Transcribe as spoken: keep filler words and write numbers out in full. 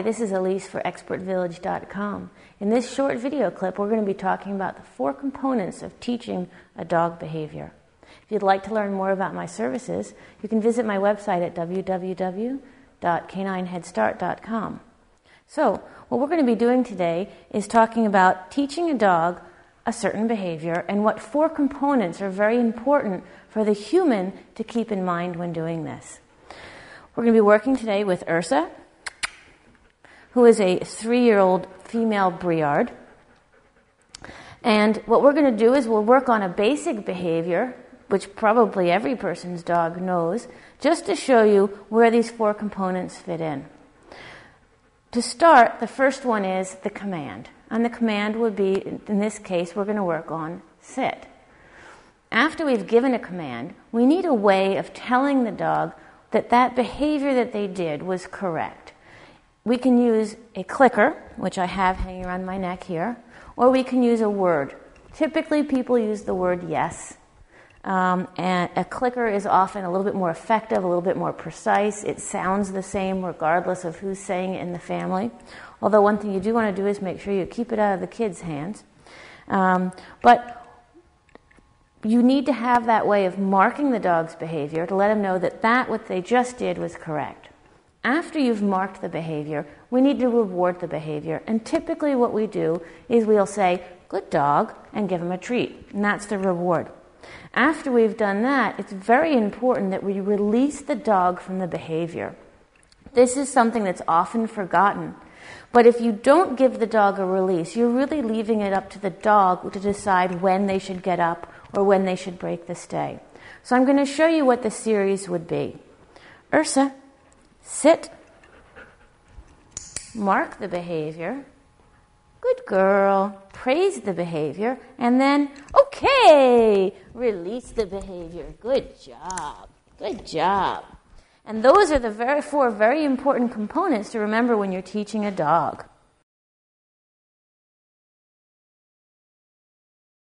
Hi, this is Elise for expert village dot com. In this short video clip, we're going to be talking about the four components of teaching a dog behavior. If you'd like to learn more about my services, you can visit my website at w w w dot canine head start dot com. So, what we're going to be doing today is talking about teaching a dog a certain behavior and what four components are very important for the human to keep in mind when doing this. We're going to be working today with Ursa, who is a three-year-old female Briard. And what we're going to do is we'll work on a basic behavior, which probably every person's dog knows, just to show you where these four components fit in. To start, the first one is the command. And the command would be, in this case, we're going to work on sit. After we've given a command, we need a way of telling the dog that that behavior that they did was correct. We can use a clicker, which I have hanging around my neck here, or we can use a word. Typically, people use the word yes, um, and a clicker is often a little bit more effective, a little bit more precise. It sounds the same regardless of who's saying it in the family, although one thing you do want to do is make sure you keep it out of the kids' hands. Um, but you need to have that way of marking the dog's behavior to let them know that that what they just did was correct. After you've marked the behavior, we need to reward the behavior. And typically what we do is we'll say, good dog, and give him a treat. And that's the reward. After we've done that, it's very important that we release the dog from the behavior. This is something that's often forgotten. But if you don't give the dog a release, you're really leaving it up to the dog to decide when they should get up or when they should break the stay. So I'm going to show you what the series would be. Ursa, sit, mark the behavior, good girl, praise the behavior, and then, okay, release the behavior, good job, good job. And those are the very four very important components to remember when you're teaching a dog.